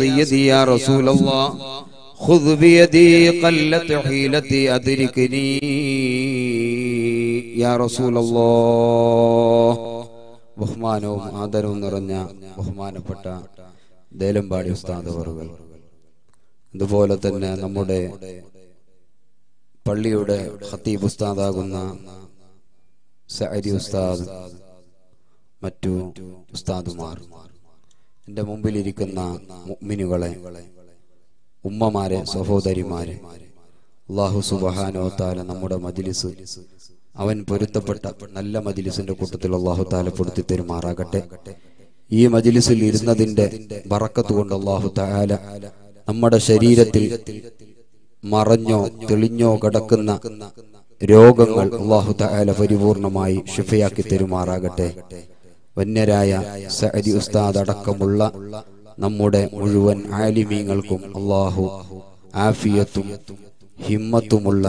سيدي يا رسول الله خذ بيدي قلت حيلتي أدركني يا رسول الله بخمانهم آدرهم نرنيا بخمان پتا دلم باڑی استاد ورگل അതുപോലെ തന്നെ നമ്മുടെ പള്ളിയുടെ ഖതീബ് ഉസ്താദാകുന്ന സഅദി ഉസ്താദ് മറ്റു ഉസ്താദുമാർ എൻ്റെ മുമ്പിൽ ഇരിക്കുന്ന മുഅ്മിനുകളെ ഉമ്മമാരെ സഹോദരിമാരെ അല്ലാഹു സുബ്ഹാനഹു വ തആല നമ്മുടെ മജ്‌ലിസ് അവൻ പൊരുത്തപ്പെട്ട നല്ല മജ്‌ലിസിന്റെ കൂട്ടത്തിൽ അല്ലാഹു തആല പെടുത്തി തരുമാറാകട്ടെ ഈ മജ്‌ലിസിൽ ഇരുന്നതിന്റെ ബറക്കത്ത് കൊണ്ട് അല്ലാഹു തആല നമ്മുടെ ശരീരത്തിൽ മറഞ്ഞോ തെളിഞ്ഞോ കിടക്കുന്ന രോഗങ്ങൾ അല്ലാഹു തആല പരിപൂർണമായി ശിഫയാക്കി തരുമാറാകട്ടെ വന്യരായ സഅദി ഉസ്താദ് അടക്കമുള്ള നമ്മുടെ മുഴുവൻ ആലിമീങ്ങൾക്കും അല്ലാഹു ആഫിയത്തും ഹിമ്മത്തുമുള്ള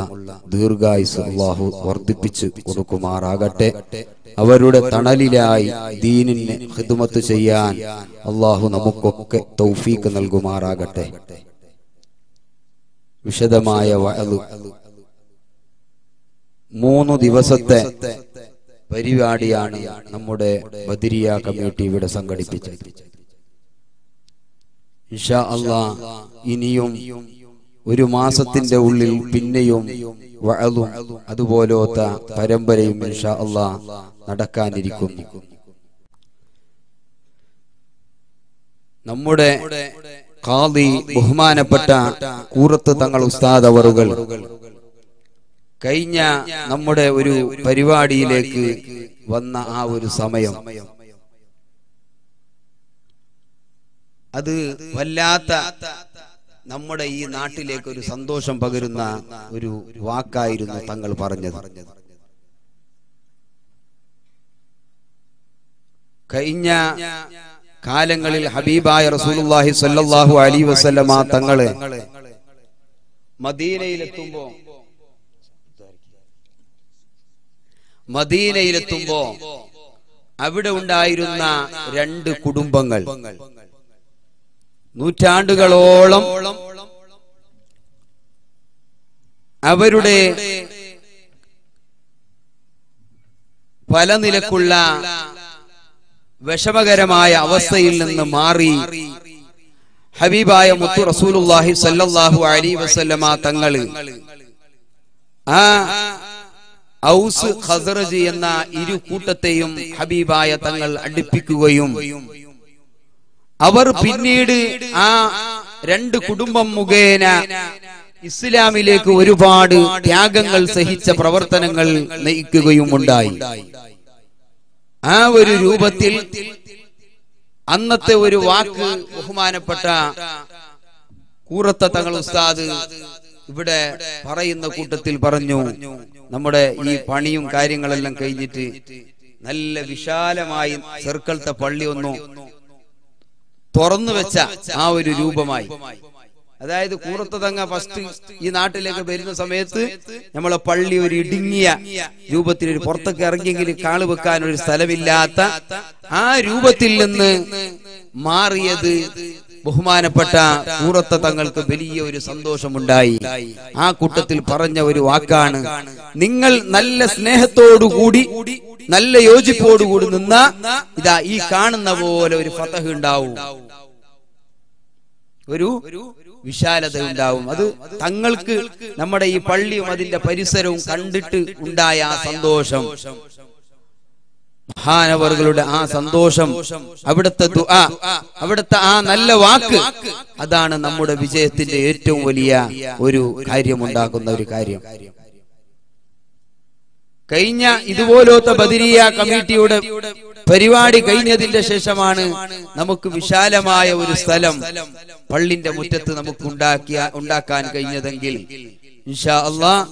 ദീർഘായുസ് അല്ലാഹു വർദ്ധിപ്പിച്ചു കൊടുക്കുമാറാകട്ടെ അവരുടെ തണലിലായി ദീനിനെ ഖിദ്മത്ത് ചെയ്യാൻ അല്ലാഹു നമുക്കൊക്കെ തൗഫീഖ് നൽകുമാറാകട്ടെ വിശദമായ വഅദ് 3 ദിവസത്തെ പരിപാടിയാണ് നമ്മുടെ ബദരിയ കമ്മിറ്റി ഇവിടെ സംഘടിപ്പിച്ചത് ഇൻഷാ അല്ലാഹ് ഇനിയും 1 മാസത്തിന്റെ ഉള്ളിൽ പിന്നെയും വഅദും അതുപോലത്തെ പരമ്പരയും ഇൻഷാ അല്ലാഹ് നടക്കാനിരിക്കുന്നു നമ്മുടെ ഖാദി ബഹുമാനപ്പെട്ട കൂറത്ത് തങ്ങൾ ഉസ്താദ് അവറുകൾ കഴിഞ്ഞ നമ്മുടെ ഒരു പരിപാടിയിലേക്ക് വന്ന ആ ഒരു സമയം അത് വല്ലാത്ത നമ്മുടെ ഈ നാട്ടിലേക്ക് ഒരു സന്തോഷം പകരുന്ന ഒരു വാക്കായിരുന്നു തങ്ങൾ പറഞ്ഞത് കഴിഞ്ഞ കാലങ്ങളിൽ ഹബീബായ റസൂലുള്ളാഹി സ്വല്ലല്ലാഹു അലൈഹി വസല്ലമ തങ്ങളെ മദീനയിലെത്തുമ്പോ അവിടെ ഉണ്ടായിരുന്ന 2 കുടുംബങ്ങൾ നൂറ്റാണ്ടുകളോളം അവരുടെ പല നിലക്കുള്ള വിഷമകരമായ അവസ്ഥയിൽ നിന്ന് മാറി ഹബീബായ മുത്തു റസൂലുള്ളാഹി സ്വല്ലല്ലാഹു അലൈഹി വസല്ലമ തങ്ങള് ആ ഔസ് ഖസ്റജ് എന്ന 2 കൂട്ടത്തെയും ഹബീബായ തങ്ങൾ അടുപ്പിക്കുകയും അവർ പിന്നീട് ആ 2 കുടുംബം മുഖേന ഇസ്ലാമിലേക്ക് ഒരുപാട് ത്യാഗങ്ങൾ സഹിച്ച പ്രവർത്തനങ്ങൾ നയിക്കുകയും ഉണ്ടായി ആ ഒരു രൂപത്തിൽ അന്നത്തെ ഒരു വാക്ക് ബഹുമാനപ്പെട്ട കൂറത്ത തങ്ങൾ ഉസ്താദ് ഇവിടെ പറയുന്ന കൂട്ടത്തിൽ പറഞ്ഞു നമ്മുടെ ഈ പണിയും കാര്യങ്ങളെല്ലാം കഴിഞ്ഞിട്ട് നല്ല വിശാലമായി സർക്കളത്തെ പള്ളി ഒന്നു തുറന്നു വെച്ച ആ ഒരു രൂപമായി അതായത് കൂറത്ത് തങ്ങ ഫസ്റ്റ് ഈ നാട്ടിലേക്ക് വരുന്ന സമയത്ത് നമ്മളെ പള്ളി ഒരു ഇടുങ്ങിയ രൂപത്തിൽ ഒരു പുറത്തൊക്കെ ഇറങ്ങിയെങ്കിൽ കാള് വെക്കാൻ ഒരു സ്ഥലമില്ലാത്ത ആ രൂപത്തിൽ നിന്ന് മാറിയത് ബഹുമാനപ്പെട്ട കൂറത്ത് തങ്ങൾക്ക് വലിയ ഒരു സന്തോഷമുണ്ടായി ആ കൂട്ടത്തിൽ പറഞ്ഞ ഒരു വാക്കാണ് നിങ്ങൾ നല്ല സ്നേഹത്തോടുകൂടി നല്ല യോജിപ്പോടുകൂടി നിന്ന ഇതാ ഈ കാണുന്ന പോലെ ഒരു ഫതഹ് ഉണ്ടാവും ഒരു വിശാലത ഉണ്ടാവും അത് തങ്ങൾക്ക് നമ്മുടെ ഈ പള്ളിയും അതിന്റെ പരിസരവും കണ്ടിട്ട് ഉണ്ടായ ആ സന്തോഷം മഹാനവറുകളുടെ ആ സന്തോഷം അവിടുത്തെ ദുആ അവിടുത്തെ ആ നല്ല വാക്ക് അതാണ് നമ്മുടെ വിജയത്തിന്റെ ഏറ്റവും വലിയ ഒരു കാര്യമുണ്ടാക്കുന്ന ഒരു കാര്യം കഴിഞ്ഞ ഇതുപോലത്തെ ബദരിയ കമ്മിറ്റിയുടെ പരിപാടി കഴിഞ്ഞതിന്റെ ശേഷമാണ് നമുക്ക് വിശാലമായ ഒരു സ്ഥലം പള്ളിന്റെ മുറ്റത്ത് നമുക്ക് ഉണ്ടാക്കാൻ കഴിഞ്ഞതെങ്കിൽ ഇൻഷാ അല്ലാഹ്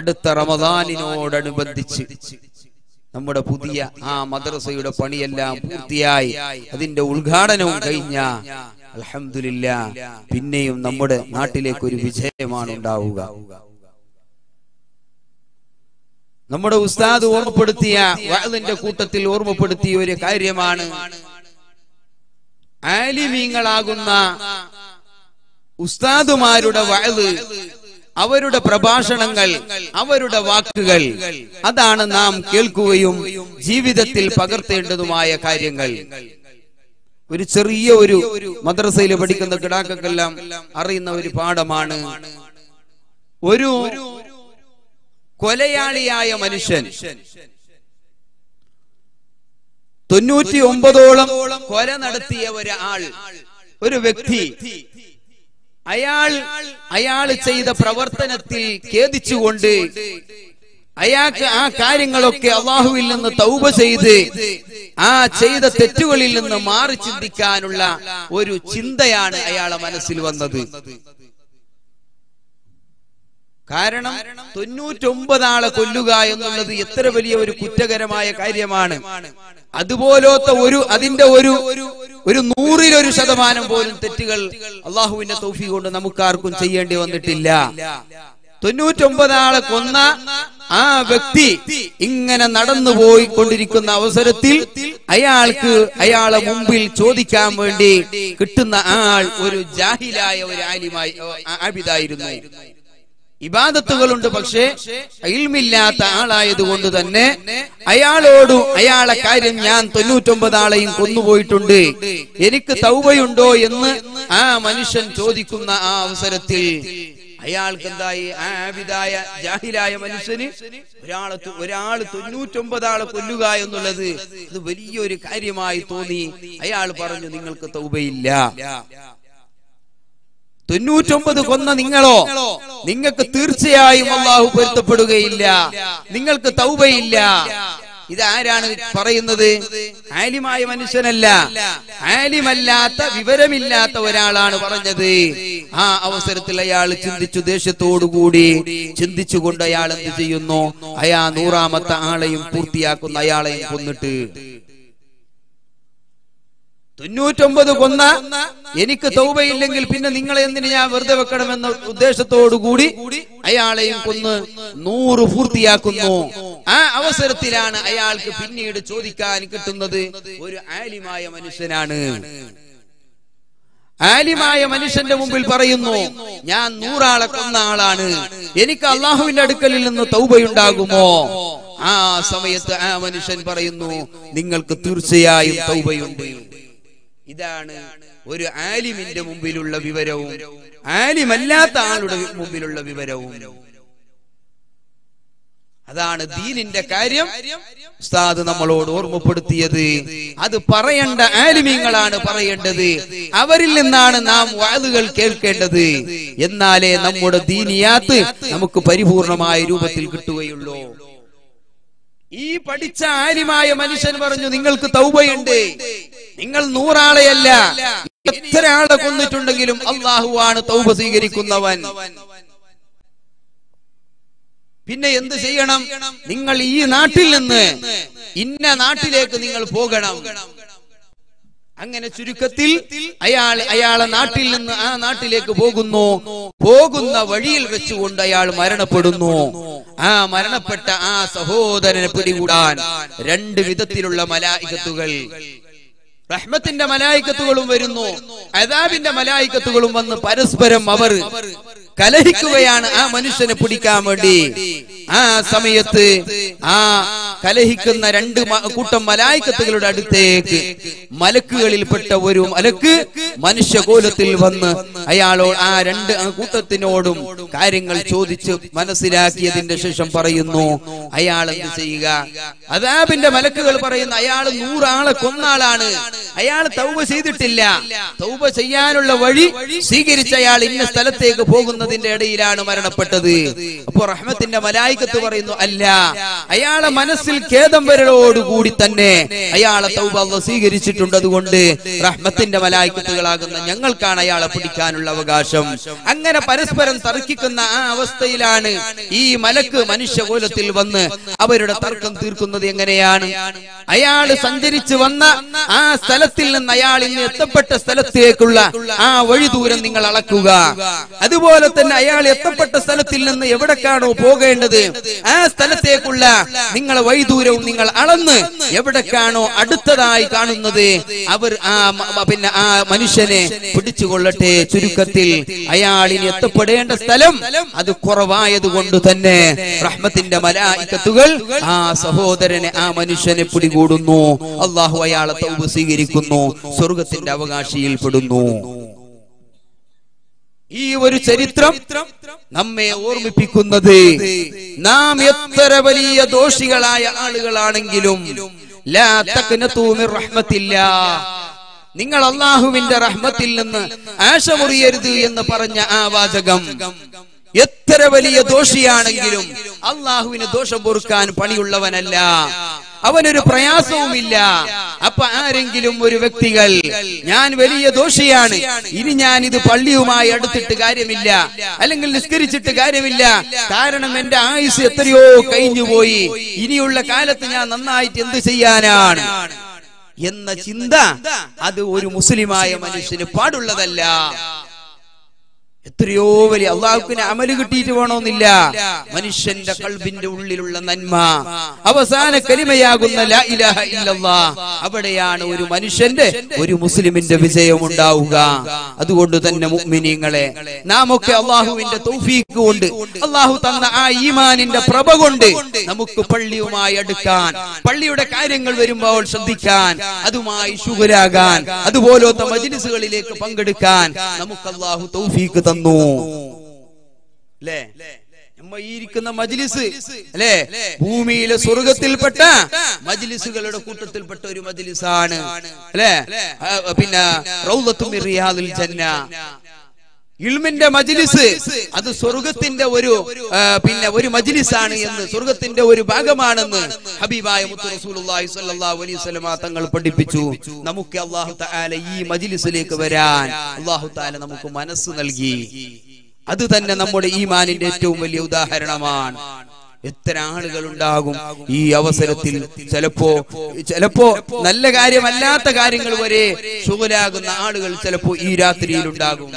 അടുത്ത റമദാനിനോടനുബന്ധിച്ച് നമ്മുടെ പുതിയ ആ മദ്രസയുടെ പണിയെല്ലാം പൂർത്തിയായി അതിന്റെ ഉദ്ഘാടനവും കഴിഞ്ഞ അൽഹംദുലില്ലാഹ് പിന്നെയും നമ്മുടെ നാട്ടിലേക്ക് ഒരു വിജയമാണ് ഉണ്ടാവുക നമ്മുടെ ഉസ്താദ് ഓർമ്മപ്പെടുത്തിയ വഅദിന്റെ കൂട്ടത്തിൽ ഓർമ്മപ്പെടുത്തിയ ഒരു കാര്യമാണ് ആലിമീങ്ങളാകുന്ന ഉസ്താദുമാരുടെ വഅദ്, അവരുടെ പ്രഭാഷണങ്ങൾ, അവരുടെ വാക്കുകൾ, അതാണ് നാം കേൾക്കുകയും ജീവിതത്തിൽ പകർത്തേണ്ടതുമായ കാര്യങ്ങൾ. ഒരു ചെറിയ ഒരു മദ്രസയിൽ പഠിക്കുന്ന കിടാക്കൾക്കെല്ലാം അറിയുന്ന ഒരു പാഠമാണ്. ഒരു കൊലയാളിയായ മനുഷ്യൻ 99ഓളം കൊല നടത്തിയ ഒരാൾ, ഒരു വ്യക്തി, അയാൾ ചെയ്ത പ്രവർത്തനത്തിൽ ഖേദിച്ചുകൊണ്ട് അയാൾക്ക് ആ കാര്യങ്ങളൊക്കെ അല്ലാഹുവിൽ നിന്ന് തൗബ ചെയ്ത് ആ ചെയ്ത തെറ്റുകളിൽ നിന്ന് മാറി ചിന്തിക്കാനുള്ള ഒരു ചിന്തയാണ് അയാളെ മനസ്സിൽ വന്നത്. കാരണം 99 ആളെ കൊല്ലുക എന്നുള്ളത് എത്ര വലിയ ഒരു കുറ്റകരമായ കാര്യമാണ്. അതുപോലത്തെ അതിന്റെ ഒരു 100% പോലും തെറ്റുകൾ അള്ളാഹുവിന്റെ തൗഫീഖ് കൊണ്ട് നമുക്കാർക്കും ചെയ്യേണ്ടി വന്നിട്ടില്ല. 99 ആളെ കൊന്ന ആ വ്യക്തി ഇങ്ങനെ നടന്നു പോയിക്കൊണ്ടിരിക്കുന്ന അവസരത്തിൽ അയാൾക്ക് അയാളെ മുമ്പിൽ ചോദിക്കാൻ വേണ്ടി കിട്ടുന്ന ആൾ ഒരു ജാഹിലായ ഒരു ആലിമായി ആബിദായിരുന്നു. ഇബാദത്തുകളുണ്ട്, പക്ഷേ ഇൽമില്ലാത്ത ആളായതുകൊണ്ട് തന്നെ അയാളോടും അയാളെ കാര്യം, ഞാൻ 99 ആളെയും കൊന്നുപോയിട്ടുണ്ട്, എനിക്ക് തൗബയുണ്ടോ എന്ന് ആ മനുഷ്യൻ ചോദിക്കുന്ന ആ അവസരത്തിൽ അയാൾക്ക് എന്തായി? ആബിദായ ജാഹിലായ മനുഷ്യന് ഒരാൾ 99 ആളെ കൊല്ലുക എന്നുള്ളത് അത് വലിയൊരു കാര്യമായി തോന്നി. അയാൾ പറഞ്ഞു, നിങ്ങൾക്ക് തൗബയില്ല. 99 കൊന്ന നിങ്ങളോ, നിങ്ങൾക്ക് തീർച്ചയായും അള്ളാഹു പൊരുത്തപ്പെടുകയില്ല, നിങ്ങൾക്ക് തൗബയില്ല. ഇതാരാണ് പറയുന്നത്? ആലിമായ മനുഷ്യനല്ല, ആലിമല്ലാത്ത, വിവരമില്ലാത്ത ഒരാളാണ് പറഞ്ഞത്. ആ അവസരത്തിൽ അയാൾ ചിന്തിച്ചു, ദേഷ്യത്തോടുകൂടി ചിന്തിച്ചുകൊണ്ട് അയാൾ എന്ത് ചെയ്യുന്നു? അയാൾ 100ാമത്തെ ആളെയും പൂർത്തിയാക്കുന്ന അയാളെയും കൊന്നിട്ട്, 99 കൊന്ന എനിക്ക് തൗബയില്ലെങ്കിൽ പിന്നെ നിങ്ങളെ എന്തിന് ഞാൻ വെറുതെ വെക്കണമെന്ന ഉദ്ദേശത്തോടുകൂടി അയാളെയും കൊന്ന് 100 പൂർത്തിയാക്കുന്നു. ആ അവസരത്തിലാണ് അയാൾക്ക് പിന്നീട് ചോദിക്കാൻ കിട്ടുന്നത്, ഒരു ആലിമായ മനുഷ്യനാണ്. ആലിമായ മനുഷ്യന്റെ മുമ്പിൽ പറയുന്നു, ഞാൻ 100 ആളെ കൊന്ന ആളാണ്, എനിക്ക് അള്ളാഹുവിന്റെ അടുക്കലിൽ നിന്ന് തൗബയുണ്ടാകുമോ? ആ സമയത്ത് ആ മനുഷ്യൻ പറയുന്നു, നിങ്ങൾക്ക് തീർച്ചയായും തൗബയുണ്ട്. ഇതാണ് ഒരു ആലിമിന്റെ മുമ്പിലുള്ള വിവരവും ആലിമല്ലാത്ത ആളുടെ മുമ്പിലുള്ള വിവരവും. അതാണ് ദീനിന്റെ കാര്യം ഉസ്താദ് നമ്മളോട് ഓർമ്മപ്പെടുത്തിയത്. അത് പറയേണ്ട ആലിമീങ്ങളാണ് പറയേണ്ടത്, അവരിൽ നിന്നാണ് നാം വഅദുകൾ കേൾക്കേണ്ടത്. എന്നാലേ നമ്മുടെ ദീനിയാത്ത് നമുക്ക് പരിപൂർണമായ രൂപത്തിൽ കിട്ടുകയുള്ളൂ. ഈ പഠിച്ച ആലിമായ മനുഷ്യൻ പറഞ്ഞു, നിങ്ങൾക്ക് തൗബയുണ്ട്, നിങ്ങൾ 100 ആളെയല്ല, എത്ര ആളെ കൊന്നിട്ടുണ്ടെങ്കിലും അള്ളാഹുവാണ് തൗബ സ്വീകരിക്കുന്നവൻ. പിന്നെ എന്ത് ചെയ്യണം? നിങ്ങൾ ഈ നാട്ടിൽ നിന്ന് ഇന്ന നാട്ടിലേക്ക് നിങ്ങൾ പോകണം. അങ്ങനെ ചുരുക്കത്തിൽ അയാളെ നാട്ടിൽ നിന്ന് ആ നാട്ടിലേക്ക് പോകുന്നു. പോകുന്ന വഴിയിൽ വെച്ചുകൊണ്ട് അയാൾ മരണപ്പെടുന്നു. ആ മരണപ്പെട്ട ആ സഹോദരനെ പിടികൂടാൻ 2 വിധത്തിലുള്ള മലായികത്തുകൾ, റഹ്മത്തിന്റെ മലായികത്തുകളും വരുന്നു, അദാബിന്റെ മലായികത്തുകളും വന്ന് പരസ്പരം അവർ കലഹിക്കുകയാണ് ആ മനുഷ്യനെ പിടിക്കാൻ വേണ്ടി. ആ സമയത്ത് ആ കലഹിക്കുന്ന 2 കൂട്ടം മലായികത്തുകളുടെ അടുത്തേക്ക് മലക്കുകളിൽപ്പെട്ട ഒരു മലക്ക് മനുഷ്യകോലത്തിൽ വന്ന് അയാളോട് ആ 2 കൂട്ടത്തിനോടും കാര്യങ്ങൾ ചോദിച്ച് മനസ്സിലാക്കിയതിന്റെ ശേഷം പറയുന്നു, അയാൾ എന്ത് ചെയ്യുക? അദാബിന്റെ മലക്കുകൾ പറയുന്നു, അയാൾ 100 ആളെ കൊന്ന ആളാണ്, അയാൾ തൗബ ചെയ്തിട്ടില്ല, തൗബ ചെയ്യാനുള്ള വഴി സ്വീകരിച്ച അയാൾ ഇന്ന സ്ഥലത്തേക്ക് പോകുന്നതിന്റെ ഇടയിലാണ് മരണപ്പെട്ടത്. അപ്പോൾ റഹ്മത്തിന്റെ മലായികത്ത് പറയുന്നു, അല്ല, അയാളെ മനസ്സിൽ ഖേദം വരലോടുകൂടി തന്നെ അയാളെ തൗബ അല്ലാഹു സ്വീകരിച്ചിട്ടുണ്ട്, അതുകൊണ്ട് റഹ്മത്തിന്റെ മലായികത്തുകളാകുന്ന ഞങ്ങൾക്കാണ് അയാളെ പിടിക്കാനുള്ള അവകാശം. അങ്ങനെ പരസ്പരം തർക്കിക്കുന്ന ആ അവസ്ഥയിലാണ് ഈ മലക്ക് മനുഷ്യകോലത്തിൽ വന്ന് അവരുടെ തർക്കം തീർക്കുന്നത്. എങ്ങനെയാണ്? അയാൾ സഞ്ചരിച്ചു വന്ന ആ സ്ഥലത്തിൽ നിന്ന് അയാൾ ഇന്ന് എത്തപ്പെട്ട സ്ഥലത്തേക്കുള്ള ആ വഴി ദൂരം നിങ്ങൾ അളക്കുക. അതുപോലെ തന്നെ അയാൾ എത്തപ്പെട്ട സ്ഥലത്തിൽ നിന്ന് എവിടേക്കാണോ പോകേണ്ടത് As Talatekula, Ningal Waiduru, Ningal Alan, Yabakano, Adutarai, Kanunade, Avar Manishane, Pudichola, Churukati, Ayal in Yatapode and Salam, Adu Koravaya, the Wondutane, Rahmatinda Mala, Ikatugal, Sahoder and Amanishane Pudigoduno, Allahu Ayala Tabusigirikuno, Surgatindavagashil Puduno. This is the story. Ningal Allahuvinda Rahmatil Asha Muriyeridu ennu paranja aa vaachakam. Etra valiya doshiyanengilum Allahuvine dosham porukkan paniyullavanalla avanoru prayasavumilla appa arengilum oru vyaktikal njan valiya doshiyanu ini njan idu palliyumayi aduttittu karyamilla allengil niskarichittu karyamilla karanam ende aayush etrayo kayinju poyi iniyulla kalathu njan nannayittu endu cheyyanaanu enna chinda adu oru muslimaya manushinu paadulladalla Triovali, Allah can Amalukiti one on the La, Manishan, the Kalbin, the Ulilla Nanma, Abasana Kalimayagun, La Ilaha illallah, Abadayan, or Manishende, or you Muslim in the Visayam Dauga, Aduodu than Miningale, Namoka, Allah who in the Tofi Gund, Allah who Tana Ayman in the Prabagunde, Namuku Paliuma Yadakan, Paliu the Kairangal very Maul Sandikan, Adumai Sugaragan, Aduolo, the Majinisulik Pangadakan, Namukala who Tofi. No, le, Mayrikana Majlis, le, Bumi, the Surgatil Pata, Majlis, the Kutatil Patori Majlisan, le, Pina, Rolla to Mirial Jana, Ilminda Majlis, and the Surgatinda were Pina, very Majlisani, and the Surgatinda were Bagaman, Habibai Mutusullah, Sallallahu, when you Salamatangal Padipitu, Namuka, Allah, Ta'ala, Majlis, Kaveran, Allah, Ta'ala, Namukumana Sunalgi, other than the number Iman in the tomb, Veluda Haranaman. Etherangalundagum, E. Avaseratil, Telepo, Telepo, Nalagari, Malata Garingal, Sugaragun, Argal, Telepo, Iratri Lundagum.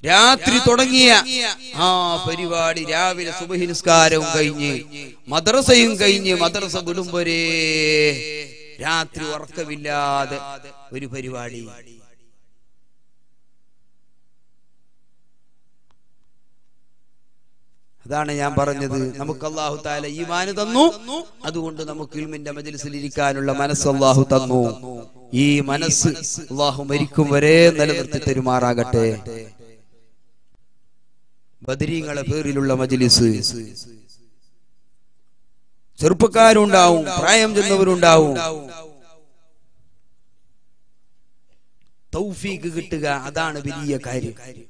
Ratri Todania, ah, Perivadi, Ravi, Subahinskar, Ungaini, Madrasa Ungaini, Madrasa Gudumbari, Ratri Orkavilla, very Perivadi. Dana Yambaran, Namukala Hutala, Yvana, no, Adunda Namukilmin, the Majilica, Lamanasala Hutano. Ye Manas, Lahumerikum, Vare, Nalamaragate Badri Alapurilla Majilis Surpakarunda, Priam Janurunda Taufi Gitiga, Adana Vidia Kairi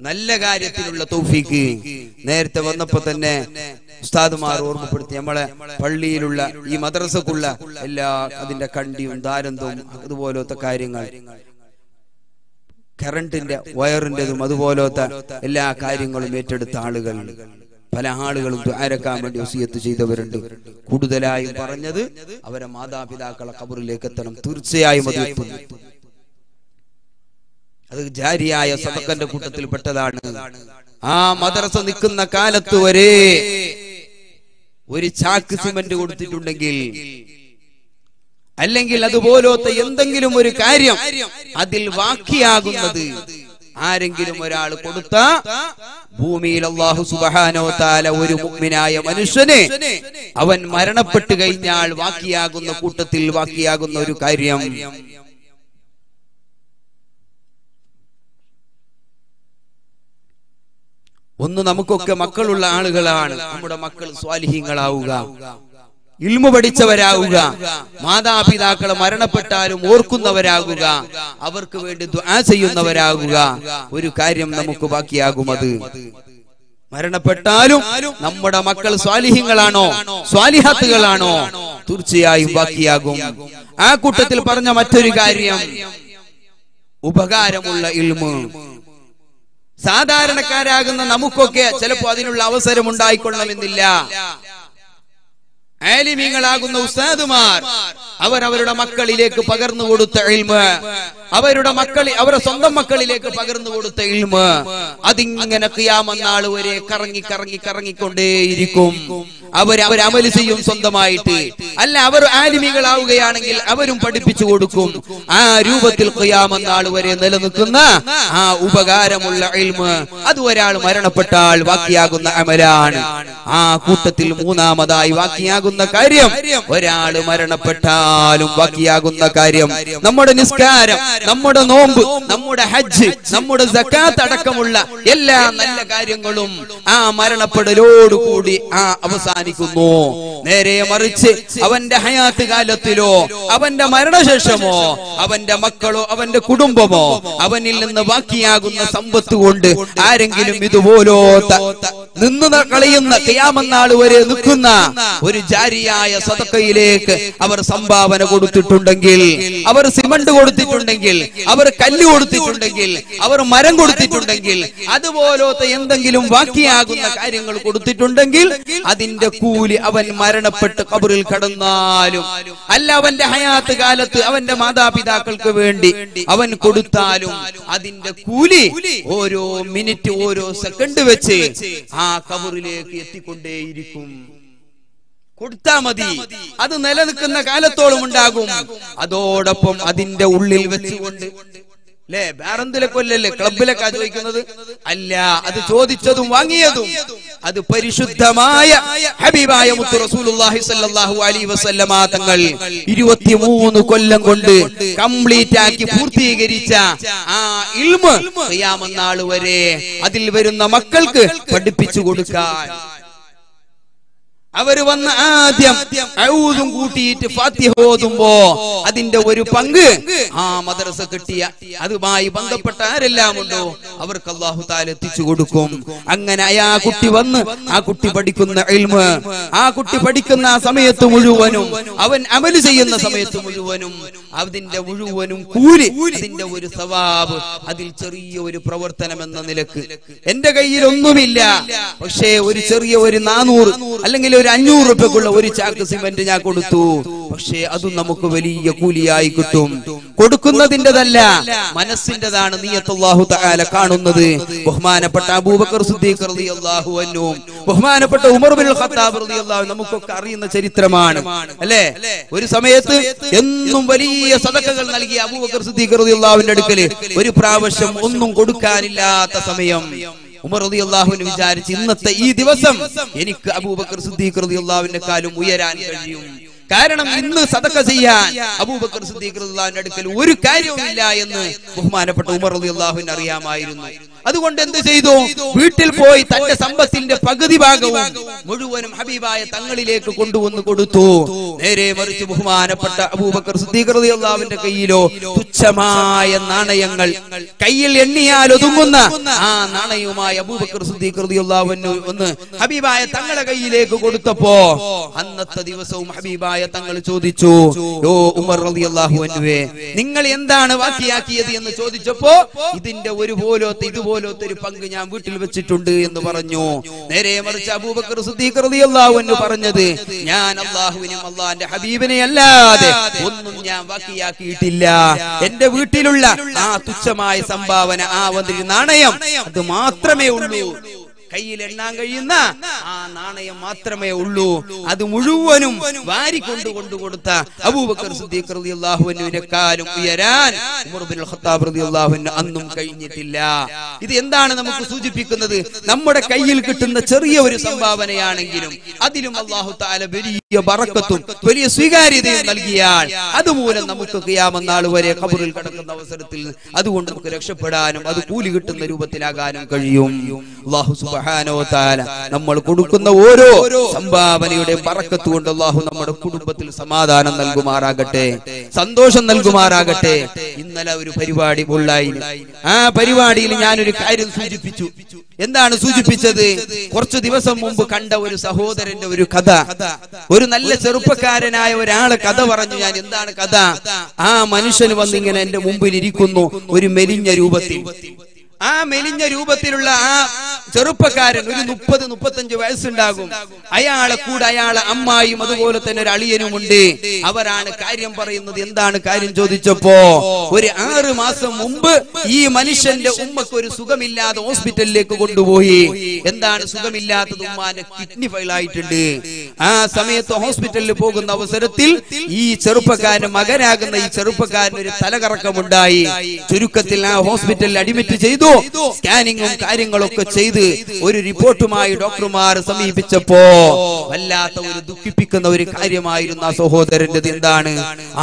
Nallagariatilla Taufi, Nertavana Patane. Stadamar or Purtiamala, Pali Lula, Ymadrasakula, Ella, Adinda Kandi, and Darandum, Aduolota Kairinga, current in the wire in the Maduolota, Ella Kairing elevated Talagal, Palahadigal to Arakam, and you see it to see the Verendu, Kududela in Paranadu, Averamada Pidakala Kabul Lekatanam, Tursea Madu Jaria, Samakanda Kutatil Patadan. Ah, Madrasa Nikuna Kalatuare. Where it's Harkisim and Dudu Nagil. Alangila the Bolo, the Yandangil Murikarium, Adil Vakia Gundadi, Arangil Mural Kuduta, Bumi, Allah Subhanahu Tala, where Mukminaya Manusane, Avan Marana Patagayal, Vakia Gunda Kutatil, Vakia Gundurikarium. Undu Namukoka Makalulla Anagalan, Amada Makal Swali Hingalauga, Ilmu Baditsa Varauga, Mada Pidakala Marana Patarum, Orkunda Varaguga, Avakavid to Asayuna Varaguga, where you carry him Namukubaki Agumadu. Marana Patarum, Namada Makal Swali Hingalano, Swali Hatagalano, Turcia Ibakiagum, Akutatil Parana Maturigarium, Ubagaramula Ilmu. Sadar and a Karagan, Namuko, Telepadin, Lava Seremunda, Ikolam in the La Ali Mingalagun, Sadumar, our Makali Lake, Pagarno, Ilma, അവരുടെ മക്കളിൽ അവരുടെ സ്വന്തം മക്കളിലേക്ക് പകർന്നു കൊടുത്ത ഇൽമ അതിങ്ങനെ ഖിയാമത്ത് നാൾ വരെ കറങ്ങി കറങ്ങി കറങ്ങിക്കൊണ്ടേയിരിക്കും. അവർ അമൽ ചെയ്യും സ്വന്തമായിട്ട്. അല്ല, അവർ ആലിമികളാവുകയാണെങ്കിൽ അവരും പഠിപ്പിച്ചു കൊടുക്കും. ആ രൂപത്തിൽ ഖിയാമത്ത് നാൾ വരെ നിലനിൽക്കുന്ന ആ ഉപകാരമുള്ള ഇൽമ അത് ഒരാൾ മരണപ്പെട്ടാൽ ബാക്കിയാകുന്ന അമലാണ്. ആ കൂട്ടത്തിൽ മൂന്നാമതായി ബാക്കിയാകുന്ന കാര്യം, ഒരാൾ മരണപ്പെട്ടാലും ബാക്കിയാകുന്ന കാര്യം നമ്മുടെ നിസ്കാരം, നമ്മുടെ നോമ്പ്, നമ്മുടെ ഹജ്ജ്, നമ്മുടെ സക്കാത്ത് അടക്കമുള്ള എല്ലാ നല്ല കാര്യങ്ങളും ആ മരണപ്പെടലോടുകൂടി ആ അവസാനിക്കുന്നു. നേരെ മറിച്ച് അവന്റെ ഹയാത്ത് കാലത്തിലോ അവന്റെ മരണശേഷമോ അവന്റെ മക്കളോ അവന്റെ കുടുംബമോ അവനിൽ നിന്ന് ബാക്കിയാകുന്ന സമ്പത്ത് കൊണ്ട് ആരെങ്കിലും ഇതുപോലോത്ത നിന്ന് കളയുന്ന ഖിയാമത്ത് നാൾ വരെ നിൽക്കുന്ന ഒരു ജാരിയായ സദഖയിലേക്ക് അവർ സംഭാവന കൊടുത്തിട്ടുണ്ടെങ്കിൽ, അവർ സിമന്റ് കൊടുത്തിട്ടുണ്ടെങ്കിൽ, അവർ കല്ല് കൊടുത്തിട്ടുണ്ടെങ്കിൽ, അവർ മരം കൊടുത്തിട്ടുണ്ടെങ്കിൽ, അതുപോലത്തെ എന്തെങ്കിലും ബാക്കിയാകുന്ന കാര്യങ്ങൾ കൊടുത്തിട്ടുണ്ടെങ്കിൽ അതിന്റെ കൂലി അവൻ മരണപ്പെട്ട് ഖബറിൽ കടന്നാലും അല്ല അവന്റെ ഹയാത്ത് കാലത്ത് അവന്റെ മാതാപിതാക്കൾക്ക് വേണ്ടി അവൻ കൊടുത്താലും അതിന്റെ കൂലി ഓരോ മിനിറ്റ് ഓരോ സെക്കൻഡ് വെച്ച് ആ ഖബറിലേക്ക് എത്തിക്കൊണ്ടേയിരിക്കും. കൊടുത്താ മതി, അത് നിലനിൽക്കുന്ന കാലത്തോളം ഉണ്ടാകും. അതോടൊപ്പം അതിന്റെ ഉള്ളിൽ വെച്ചുകൊണ്ട് അല്ലേ, വേറെന്തിലെ കൊല്ലല്ലേ ക്ലബിലൊക്കെ ചോദിക്കുന്നത്? അല്ല, അത് ചോദിച്ചതും വാങ്ങിയതും അത് പരിശുദ്ധമായ ഹബീബായ മുത്തു റസൂലുള്ളാഹി സ്വല്ലല്ലാഹു അലൈഹി വസല്ലമ തങ്ങൾ 23 കൊല്ലം കൊണ്ട് കംപ്ലീറ്റ് ആക്കി പൂർത്തീകരിച്ച ആ ഇൽമ് ഖിയാമത്ത് നാൾ വരെ അതിൽ വരുന്ന മക്കൾക്ക് പഠിപ്പിച്ചു കൊടുക്കാൻ അവര് വന്ന് ആദ്യം ഔദും കൂട്ടിയിട്ട് ഫാത്തിഹ ഓതുമ്പോ അതിന്റെ ഒരു പങ്ക് ആ മദ്രസ കിട്ടിയ അതുമായി ബന്ധപ്പെട്ട ആരെല്ലാം ഉണ്ടോ അവർക്ക് അല്ലാഹു തആല എത്തിച്ചു കൊടുക്കും. അങ്ങനെ ആ കുട്ടി വന്ന് ആ കുട്ടി പഠിക്കുന്ന ഇൽമ്, ആ കുട്ടി പഠിക്കുന്ന ആ സമയത്ത് മുഴുവനും അവൻ അമൽ ചെയ്യുന്ന സമയത്ത് മുഴുവനും അതിന്റെ മുഴുവനും കൂലി, അതിന്റെ ഒരു സവാബ്, അതിൽ ചെറിയ ഒരു പ്രവർത്തനം എന്ന നിലക്ക് എന്റെ കയ്യിൽ ഒന്നുമില്ല, പക്ഷേ ഒരു ചെറിയ ഒരു 400 അല്ലെങ്കിൽ 500 രൂപക്കുള്ള ഒരു ചാക്ക് സിമന്റ് ഞാൻ കൊടുത്തു, പക്ഷേ അതും നമുക്ക് വലിയ കൂലിയായി കിട്ടും. കൊടുക്കുന്നതിൻ്റെതല്ല, മനസ്സിൻ്റെതാണ് നിയത്ത് അല്ലാഹു തആല കാണുന്നത്. ബഹുമാനപ്പെട്ട അബൂബക്കർ സിദ്ദീഖ് റളിയല്ലാഹു അൻഹു, ബഹുമാനപ്പെട്ട ഉമർ ഇബ്നുൽ ഖത്താബ് റളിയല്ലാഹു അൻഹു നമുക്കൊക്കെ അറിയുന്ന ചരിത്രമാണ് അല്ലേ. ഒരു സമയത്ത് എന്നും വലിയ സദഖകൾ നൽകിയ അബൂബക്കർ സിദ്ദീഖ് റളിയല്ലാഹു അൻഹുവിന്റെ അടുക്കൽ ഒരു പ്രാവശ്യം ഒന്നും കൊടുക്കാനില്ലാത്ത സമയം ഉമർ റളിയല്ലാഹു അൻഹു വിചാരിച്ചു, ഇന്നത്തെ ഈ ദിവസം എനിക്ക് അബൂബക്കർ സിദ്ദീഖ് റളിയല്ലാഹുവിന്റെ കാലം ഉയരാൻ കഴിയും. കാരണം ഇന്ന് സദഖ ചെയ്യാൻ അബൂബക്കർ സിദ്ദീഖ് റളിയല്ലാഹുവിന്റെ അടുക്കൽ ഒരു കാര്യവുമില്ല എന്ന് ബഹുമാനപ്പെട്ട ഉമർ റളിയല്ലാഹുവിന് അറിയാമായിരുന്നു. അതുകൊണ്ട് എന്ത് ചെയ്തു? വീട്ടിൽ പോയി തന്റെ സമ്പത്തിന്റെ പകുതി ഭാഗവും മുഴുവനും ഹബീബായ തങ്ങളിലേക്ക് കൊണ്ടുവന്ന് കൊടുത്തു. നേരെ മറിച്ച് ബഹുമാനപ്പെട്ട അബൂബക്കർ സിദ്ദീഖ് റളിയല്ലാഹുവിന്റെ കയ്യിലോ തുച്ഛമായ നാണയങ്ങൾ, കയ്യിൽ എണ്ണിയാൽ ഒതുങ്ങുന്ന ആ നാണയവുമായി അബൂബക്കർ സിദ്ദീഖ് റളിയല്ലാഹു അൻഹു ഒന്ന് ഹബീബായ തങ്ങളുടെ കയ്യിലേക്ക് കൊടുത്തപ്പോ അന്നത്തെ ദിവസവും ഹബീബായ തങ്ങൾ ചോദിച്ചു, ഓ ഉമർ റളിയല്ലാഹു അൻഹുവേ, നിങ്ങൾ എന്താണ് ബാക്കിയാക്കിയത് എന്ന് ചോദിച്ചപ്പോ ഇതിന്റെ ഇതുപോലത്തെ ഒരു പങ്ക് ഞാൻ വീട്ടിൽ വെച്ചിട്ടുണ്ട് എന്ന് പറഞ്ഞു. നേരെ മറിച്ച് അബൂബക്കർ സിദ്ദീഖ് റളിയല്ലാഹു അൻഹു പറഞ്ഞത്, ഞാൻ അല്ലാഹുവിനെയും അല്ലാഹുവിന്റെ ഹബീബിനെ അല്ലാതെ ഒന്നും ഞാൻ ബാക്കിയാക്കിയിട്ടില്ല. എന്റെ വീട്ടിലുള്ള ആ തുച്ഛമായ സംഭാവന, ആ വന്ന നാണയം അത് മാത്രമേ ഉള്ളൂ, കയ്യിൽ എണ്ണാൻ കഴിയുന്ന ആ നാണയം മാത്രമേ ഉള്ളൂ. അത് മുഴുവനും വാരിക്കൊണ്ടു കൊടുത്ത അബൂബക്കർ സിദ്ദീഖ് റളിയല്ലാഹു അൻഹുവിനെ കാലം ഉയരാൻ ഉമർ ഇബ്നുൽ ഖത്താബ് റളിയല്ലാഹു അൻഹു അന്നും കഴിഞ്ഞിട്ടില്ല. ഇത് എന്താണ് നമുക്ക് സൂചിപ്പിക്കുന്നത്? നമ്മുടെ കയ്യിൽ കിട്ടുന്ന ചെറിയ ഒരു സംഭാവനയാണെങ്കിലും അതിലും അല്ലാഹു തആല വലിയ ബറക്കത്തും വലിയ സ്വീകാര്യതയും നൽകിയാൽ അതുമൂലം നമുക്ക് ഖിയാമത്ത് നാൾ വരെ ഖബറിൽ കിടക്കുന്ന അവസരത്തിൽ അതുകൊണ്ട് നമുക്ക് രക്ഷപ്പെടാനും അത് കൂലി കിട്ടുന്ന രൂപത്തിലാകാനും കഴിയും. അല്ലാഹു നമ്മൾ കൊടുക്കുന്ന ഓരോ സംഭാവനയുടെ ബറക്കത്ത് കൊണ്ട് അല്ലാഹു നമ്മുടെ കുടുംബത്തിൽ സമാധാനം നൽകുമാറാകട്ടെ, സന്തോഷം നൽകുമാറാകട്ടെ. ഇന്നലെ ഒരു പരിപാടി ഉള്ളായി, ആ പരിപാടിയിൽ ഞാനൊരു കാര്യം സൂചിപ്പിച്ചു. എന്താണ് സൂചിപ്പിച്ചത്? കുറച്ചു ദിവസം മുമ്പ് കണ്ട ഒരു സഹോദരന്റെ ഒരു കഥ, ഒരു നല്ല ചെറുപ്പക്കാരനായ ഒരാളെ കഥ പറഞ്ഞു ഞാൻ. എന്താണ് കഥ? ആ മനുഷ്യന് വന്നിങ്ങനെ എന്റെ മുമ്പിൽ ഇരിക്കുന്നു ഒരു മെലിഞ്ഞ രൂപത്തിൽ. ആ മെലിഞ്ഞ രൂപത്തിലുള്ള ആ ചെറുപ്പക്കാരൻ ഒരു 30-35 വയസ്സുണ്ടാകും. അയാളെ കൂടെ അയാളെ അമ്മായും അതുപോലെ തന്നെ ഒരു അളിയനുമുണ്ട്. അവരാണ് കാര്യം പറയുന്നത്. എന്താണ് കാര്യം ചോദിച്ചപ്പോ, ഒരു 6 മാസം മുമ്പ് ഈ മനുഷ്യന്റെ ഉമ്മക്ക് ഒരു സുഖമില്ലാതെ ഹോസ്പിറ്റലിലേക്ക് കൊണ്ടുപോയി. എന്താണ് സുഖമില്ലാത്തത്? ഉമ്മാന്റെ കിഡ്നി ഫെയിൽ ആയിട്ടുണ്ട്. ആ സമയത്ത് ഹോസ്പിറ്റലിൽ പോകുന്ന അവസരത്തിൽ ഈ ചെറുപ്പക്കാരൻ മകനാകുന്ന ഈ ചെറുപ്പക്കാരൻ ഒരു തലകറക്കമുണ്ടായി. ചുരുക്കത്തിൽ ആ ഹോസ്പിറ്റലിൽ അഡ്മിറ്റ് ചെയ്തു. സ്കാനിങ്ങും കാര്യങ്ങളൊക്കെ ചെയ്തു. ഒരു റിപ്പോർട്ടുമായി ഡോക്ടർമാർ സമീപിച്ചപ്പോ വല്ലാത്ത ഒരു ദുഃഖിപ്പിക്കുന്ന ഒരു കാര്യമായിരുന്നു ആ സഹോദരന്റെ. എന്താണ്?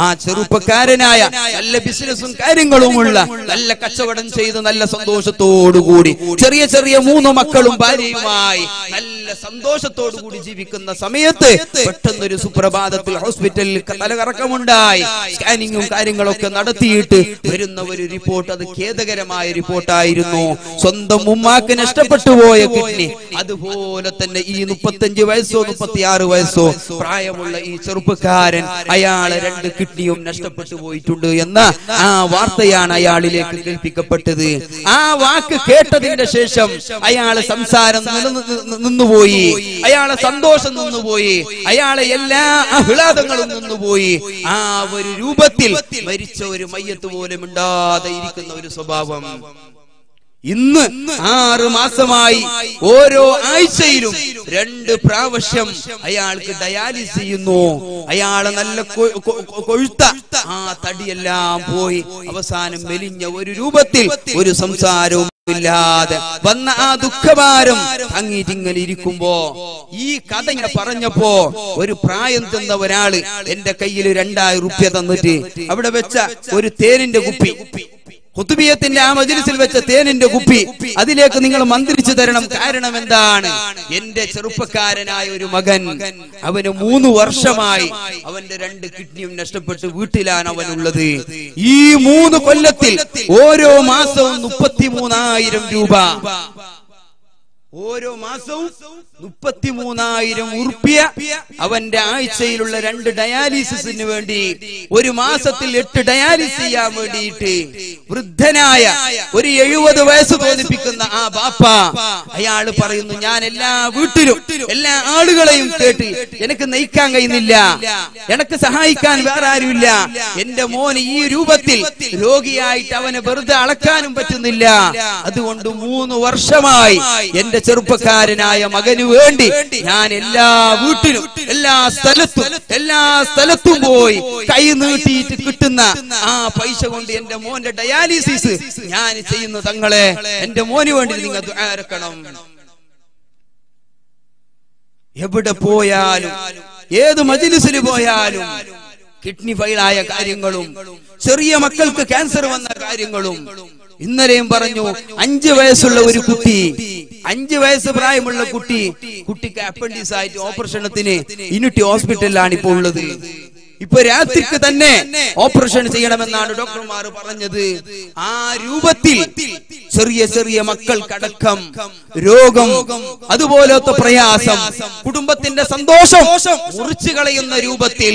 ആ ചെറുപ്പക്കാരനായ നല്ല ബിസിനസ്സും കാര്യങ്ങളുമുള്ള, നല്ല കച്ചവടം ചെയ്ത് നല്ല സന്തോഷത്തോടുകൂടി ചെറിയ ചെറിയ 3 മക്കളും ഭാര്യയുമായി നല്ല സന്തോഷത്തോടുകൂടി ജീവിക്കുന്ന സമയത്ത് പെട്ടെന്നൊരു സുപ്രഭാതത്തിൽ ഹോസ്പിറ്റലിൽ തലകറക്കമുണ്ടായി. സ്കാനിങ്ങും കാര്യങ്ങളൊക്കെ നടത്തിയിട്ട് വരുന്ന ഒരു റിപ്പോർട്ട്, അത് ഖേദകരമായ റിപ്പോർട്ടായിരുന്നു. സ്വന്തം ഉമ്മാക്ക് നഷ്ടപ്പെട്ടു പോയ കിഡ്നി. അതുപോലെ തന്നെ ഈ 35 വയസ്സോ 36 വയസ്സോ പ്രായമുള്ള ഈ ചെറുപ്പക്കാരൻ, അയാളെ 2 കിഡ്നിയും നഷ്ടപ്പെട്ടു പോയിട്ടുണ്ട് എന്ന ആ വാർത്തയാണ് അയാളിലേക്ക് കേൾപ്പിക്കപ്പെട്ടത്. ആ വാക്ക് കേട്ടതിന്റെ ശേഷം അയാളെ സംസാരം നിന്നുപോയി, അയാളെ സന്തോഷം നിന്നുപോയി, അയാളെ എല്ലാ ആഹ്ലാദങ്ങളും നിന്നുപോയി. ആ ഒരു രൂപത്തിൽ മരിച്ച ഒരു മയ്യത്ത് പോലും മിണ്ടാതെ ഇരിക്കുന്ന ഒരു സ്വഭാവം ഇന്ന് 6 മാസമായി ഓരോ ആഴ്ചയിലും 2 പ്രാവശ്യം അയാൾക്ക് ഡയാലിസ് ചെയ്യുന്നു. അയാളെ നല്ല കൊഴുത്ത ആ തടിയെല്ലാം പോയി. അവസാനം മെലിഞ്ഞ ഒരു രൂപത്തിൽ ഒരു സംസാരവും ില്ലാതെ വന്ന ആ ദുഃഖഭാരം അങ്ങിരിക്കുമ്പോ ഈ കഥ ഇങ്ങനെ പറഞ്ഞപ്പോ ഒരു പ്രായം തന്ന ഒരാള് എന്റെ കയ്യിൽ 2000 രൂപ തന്നിട്ട് അവിടെ വെച്ച ഒരു തേനിന്റെ കുപ്പി, ഖുതുബിയത്തിന്റെ ആ മജ്‌ലിസിൽ വെച്ച തേനിന്റെ കുപ്പി, അതിലേക്ക് നിങ്ങൾ മന്ത്രിച്ചു തരണം. കാരണം എന്താണ്? എന്റെ ചെറുപ്പക്കാരനായ ഒരു മകൻ, അവന് 3 വർഷമായി അവന്റെ 2 കിഡ്നിയും നഷ്ടപ്പെട്ട് വീട്ടിലാണ് അവനുള്ളത്. ഈ 3 കൊല്ലത്തിൽ ഓരോ മാസവും 33,000 രൂപ, ഓരോ മാസവും 33,000 ഉറുപ്യ അവന്റെ ആഴ്ചയിലുള്ള 2 ഡയാലിസിസിന് വേണ്ടി, ഒരു മാസത്തിൽ 8 ഡയാലിസ് ചെയ്യാൻ വേണ്ടിയിട്ട് വൃദ്ധനായ ഒരു 70 വയസ്സ് തോന്നിപ്പിക്കുന്ന ആ ബാപ്പ അയാള് പറയുന്നു, ഞാൻ എല്ലാ വീട്ടിലും എല്ലാ ആളുകളെയും കേട്ട് എനിക്ക് നയിക്കാൻ കഴിയുന്നില്ല, എനിക്ക് സഹായിക്കാൻ വേറെ ആരുമില്ല, എന്റെ മോന് ഈ രൂപത്തിൽ രോഗിയായിട്ട് അവനെ വെറുതെ അളക്കാനും പറ്റുന്നില്ല, അതുകൊണ്ട് 3 വർഷമായി എന്റെ ചെറുപ്പക്കാരനായ മകന് വേണ്ടി ഞാൻ എല്ലാ വീട്ടിലും എല്ലാ സ്ഥലത്തും പോയി കൈ നീട്ടിയിട്ട് കിട്ടുന്ന ആ പൈസ കൊണ്ട് എന്റെ മോന്റെ ഡയാലിസിസ് ഞാൻ ചെയ്യുന്ന, തങ്ങളെ എന്റെ മോന് വേണ്ടി നിങ്ങൾ ദുആരക്കണം. എവിടെ പോയാലും ഏത് മജ്‌ലിസിൽ പോയാലും കിഡ്നി ഫെയിലായ കാര്യങ്ങളും ചെറിയ മക്കൾക്ക് ക്യാൻസർ വന്ന കാര്യങ്ങളും. ഇന്നലെയും പറഞ്ഞു, 5 വയസ്സുള്ള ഒരു കുട്ടി, 5 വയസ്സ് പ്രായമുള്ള കുട്ടിക്ക് അപ്പൻഡിക്സ് ആയിട്ട് ഓപ്പറേഷനത്തിന് യൂണിറ്റി ഹോസ്പിറ്റലിലാണ് ഇപ്പോൾ ഉള്ളത്. ഇപ്പൊ രാത്രിക്ക് തന്നെ ഓപ്പറേഷൻ ചെയ്യണമെന്നാണ് ഡോക്ടർമാർ പറഞ്ഞത്. ആ രൂപത്തിൽ ചെറിയ ചെറിയ മക്കൾക്കടക്കം രോഗം, അതുപോലത്തെ പ്രയാസം, കുടുംബത്തിന്റെ സന്തോഷം മുറിച്ചു കളയുന്ന രൂപത്തിൽ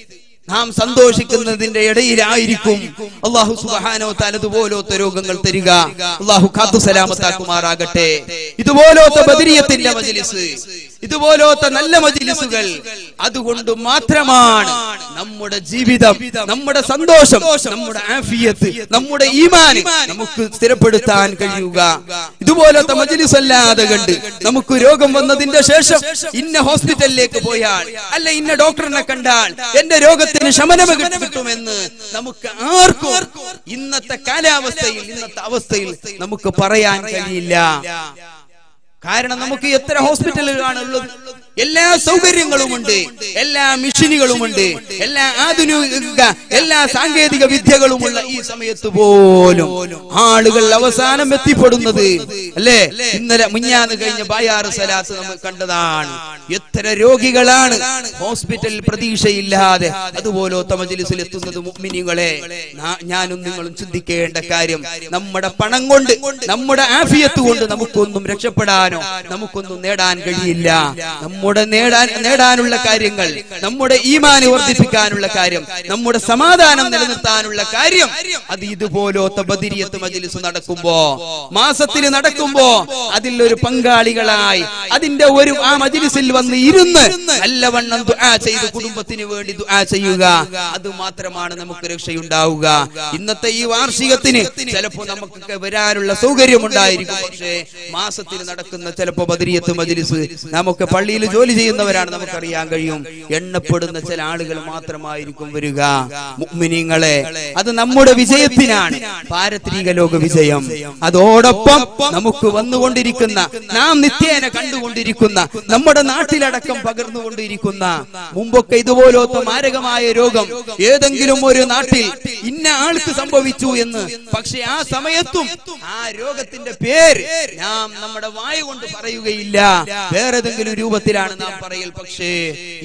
നാം സന്തോഷിക്കുന്നതിന്റെ ഇടയിലായിരിക്കും അല്ലാഹു സുബ്ഹാനഹു വതആല ഇതുപോലത്തെ രോഗങ്ങൾ തരിക. അല്ലാഹു കാത്തു സലാമത്താക്കുമാറാകട്ടെ. ഇതുപോലത്തെ ബദരിയത്തിന്റെ മജ്‌ലിസ്, ഇതുപോലത്തെ നല്ല മജ്‌ലിസുകൾ, അതുകൊണ്ട് മാത്രമാണ് നമ്മുടെ ജീവിതം, നമ്മുടെ സന്തോഷം, നമ്മുടെ ആഫിയത്ത്, നമ്മുടെ ഈമാൻ നമുക്ക് സ്ഥിരപ്പെടുത്താൻ കഴിയുക. ഇതുപോലത്തെ മജ്‌ലിസ് അല്ലാതെ കണ്ട് നമുക്ക് രോഗം വന്നതിന്റെ ശേഷം ഇന്ന ഹോസ്പിറ്റലിലേക്ക് പോയാൽ അല്ല ഇന്ന ഡോക്ടറിനെ കണ്ടാൽ എന്റെ രോഗത്തിന് ശമനം കിട്ടുമെന്ന് നമുക്ക് ആർക്കും ഇന്നത്തെ കാലാവസ്ഥയിൽ ഇന്നത്തെ അവസ്ഥയിൽ നമുക്ക് പറയാൻ കഴിയില്ല. കാരണം നമുക്ക് എത്ര ഹോസ്പിറ്റലുകളാണ് ഉള്ളത്, എല്ലാ സൗകര്യങ്ങളുമുണ്ട്, എല്ലാ മെഷീനുകളുമുണ്ട്, എല്ലാ ആധുനിക എല്ലാ സാങ്കേതിക വിദ്യകളുമുള്ള ഈ സമയത്ത് പോലും ആളുകൾ അവസാനം എത്തിപ്പെടുന്നത് അല്ലേ? ഇന്നലെ മിഞ്ഞാന്ന് കഴിഞ്ഞ ബയാർ സലാത്ത് നമ്മൾ കണ്ടതാണ്. എത്ര രോഗികളാണ് ഹോസ്പിറ്റൽ പ്രതീക്ഷയില്ലാതെ അതുപോലത്തെ മജ്‌ലിസിൽ എത്തുന്നത്. മുഅ്മിനീങ്ങളെ, ഞാനും നിങ്ങളും ചിന്തിക്കേണ്ട കാര്യം, നമ്മുടെ പണം കൊണ്ട് നമ്മുടെ ആഫിയത്ത് കൊണ്ട് നമുക്കൊന്നും രക്ഷപ്പെടാനോ നമുക്കൊന്നും നേടാൻ കഴിയില്ല. നമ്മുടെ നേടാനുള്ള കാര്യങ്ങൾ, നമ്മുടെ ഈമാൻ വർദ്ധിപ്പിക്കാനുള്ള കാര്യം, നമ്മുടെ സമാധാനം നിലനിർത്താനുള്ള കാര്യം, അത് ഇതുപോലത്തെ ബദരിയത്ത് മജ്‌ലിസ് നടക്കുമ്പോ, മാസത്തിൽ നടക്കുമ്പോ അതിൽ ഒരു പങ്കാളികളായി അതിന്റെ ഒരു ആ മജ്‌ലിസിൽ വന്ന് ഇരുന്ന് നല്ലവണ്ണം ദുആ ചെയ്ത് കുടുംബത്തിന് വേണ്ടി ദുആ ചെയ്യുക, അത് മാത്രമാണ് നമുക്ക് രക്ഷയുണ്ടാവുക. ഇന്നത്തെ ഈ വാർഷികത്തിന് ചിലപ്പോൾ നമുക്ക് വരാനുള്ള സൗകര്യം ഉണ്ടായിരിക്കും, പക്ഷേ മാസത്തിൽ നടക്കുന്ന ചിലപ്പോൾ ബദരിയത്ത് മജ്‌ലിസ്, നമുക്ക് പള്ളിയിൽ ജോലി ചെയ്യുന്നവരാണ്, നമുക്കറിയാൻ കഴിയും, എണ്ണപ്പെടുന്ന ചില ആളുകൾ മാത്രമായിരിക്കും വരിക. മുഅ്മിനീങ്ങളെ, അത് നമ്മുടെ വിജയത്തിനാണ്, പാരത്രിക ലോക വിജയം. അതോടൊപ്പം നമുക്ക് വന്നുകൊണ്ടിരിക്കുന്ന, നാം നിത്യേന കണ്ടുകൊണ്ടിരിക്കുന്ന, നമ്മുടെ നാട്ടിലടക്കം പകർന്നുകൊണ്ടിരിക്കുന്ന, മുമ്പൊക്കെ ഇതുപോലത്തെ മാരകമായ രോഗം ഏതെങ്കിലും ഒരു നാട്ടിൽ ഇന്ന ആൾക്ക് സംഭവിച്ചു എന്ന്, പക്ഷെ ആ സമയത്തും ആ രോഗത്തിന്റെ പേര് നാം നമ്മുടെ വായ കൊണ്ട് പറയുകയില്ല, വേറെതെങ്കിലും രൂപത്തിലാണ് നാം പറയൽ. പക്ഷേ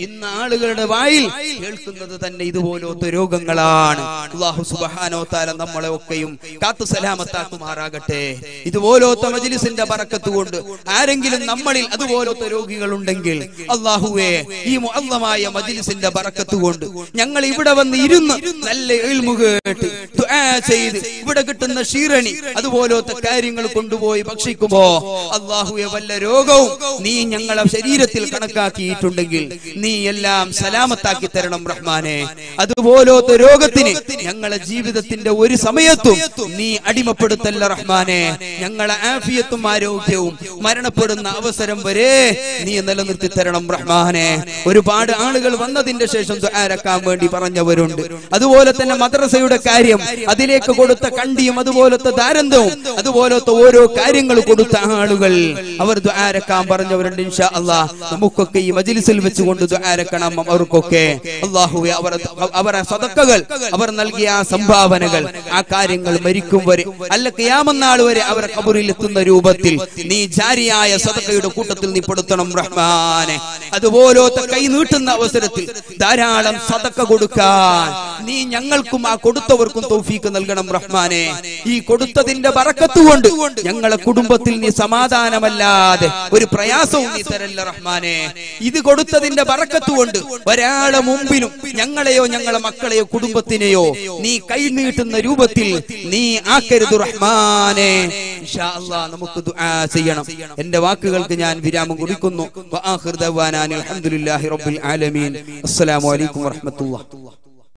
ഇന്ന് ആളുകളുടെ വായിൽ കേൾക്കുന്നത് തന്നെ ഇതുപോലത്തെ രോഗങ്ങളാണ്. അല്ലാഹു സുബ്ഹാനഹു വതആല നമ്മളെ ഒക്കെയും കാത്തു സലാമത്താക്കുമാറാകട്ടെ. ഇതുപോലത്തെ മജ്‌ലിസിന്റെ ബറക്കത്ത് കൊണ്ട് ആരെങ്കിലും നമ്മളിൽ അതുപോലത്തെ രോഗികളുണ്ടെങ്കിൽ, അല്ലാഹുവേ, ഈ മുഅല്ലമായ മജ്‌ലിസിന്റെ ബറക്കത്ത് കൊണ്ട് ഞങ്ങൾ ഇവിടെ വന്ന് ഇരുന്ന് നല്ല ഇൽമു കേട്ട് ദുആ ചെയ്ത് ഇവിടെ കിട്ടുന്ന ഷീറണി അതുപോലത്തെ കാര്യങ്ങൾ കൊണ്ടുപോയി ഭക്ഷിക്കുമ്പോ, അല്ലാഹുവേ, വല്ല രോഗവും നീ ഞങ്ങളെ ശരീരത്തിൽ കണക്കാക്കിയിട്ടുണ്ടെങ്കിൽ നീ എല്ലാം സലാമത്താക്കി തരണം റഹ്മാനെ. അതുപോലത്തെ രോഗത്തിന് ഞങ്ങളെ ജീവിതത്തിന്റെ ഒരു സമയത്തും നീ അടിമപ്പെടുത്തല്ല റഹ്മാനെ. ഞങ്ങളെ ആഫിയത്തും ആരോഗ്യവും മരണപ്പെടുന്ന അവസരം വരെ നീ നിലനിർത്തി തരണം റഹ്മാനെ. ഒരുപാട് ആളുകൾ വന്നതിന്റെ ശേഷം ദുആരക്കാൻ വേണ്ടി പറഞ്ഞവരുണ്ട്. അതുപോലെ തന്നെ മദ്രസയുടെ കാര്യം, അതിലേക്ക് കൊടുത്ത കണ്ടിയും അതുപോലത്തെ ദാരന്തവും അതുപോലത്തെ ഓരോ കാര്യങ്ങൾ കൊടുത്ത ആളുകൾ, അവർ ദുആരക്കാൻ പറഞ്ഞവരുണ്ട്. ഇൻഷാ അല്ലാഹ് നമുക്കൊക്കെ ഈ മജ്‌ലിസിൽ വെച്ചുകൊണ്ട് ദുആരക്കണം അവർക്കൊക്കെ. അല്ലാഹുവേ, അവരെ സദഖകൾ, അവർ നൽകിയ ആ സംഭാവനകൾ, ആ കാര്യങ്ങൾ മരിക്കും വരെ അല്ല ഖിയാമത്ത് നാൾ വരെ അവരെ ഖബറിൽ എത്തുന്ന രൂപത്തിൽ നീ ജാരിയായ സദഖയുടെ കൂട്ടത്തിൽ നീ പെടുത്തണം റഹ്മാനെ. അതുപോലത്തെ കൈ നീട്ടുന്ന അവസരത്തിൽ ധാരാളം സദഖ കൊടുക്കാൻ നീ ഞങ്ങൾക്കും ആ കൊടുത്തവർക്കും തൗഫീക്ക് നൽകണം റഹ്മാനെ. ഈ കൊടുത്തതിന്റെ ബറക്കത്ത് കൊണ്ട് ഞങ്ങളെ കുടുംബത്തിൽ നീ സമാധാനമല്ലാതെ ഒരു പ്രയാസവും നീ തരല്ല റഹ്മാനെ. ഇത് കൊടുത്തതിന്റെ ബറക്കത്ത് കൊണ്ട് ഒരാളെ മുമ്പിലും ഞങ്ങളെയോ ഞങ്ങളെ മക്കളെയോ കുടുംബത്തിനെയോ നീ കൈനീട്ടുന്ന രൂപത്തിൽ നീ ആക്കരുത് റഹ്മാനെ. ഇൻഷാ അല്ലാഹ് നമുക്ക് ദുആ ചെയ്യണം. എന്റെ വാക്കുകൾക്ക് ഞാൻ വിരാമം കൊടുക്കുന്നു. വആഖിർ ദഅവാനാ അൽഹംദുലില്ലാഹി റബ്ബിൽ ആലമീൻ. അസ്സലാമു അലൈക്കും വറഹ്മത്തുള്ളാഹി.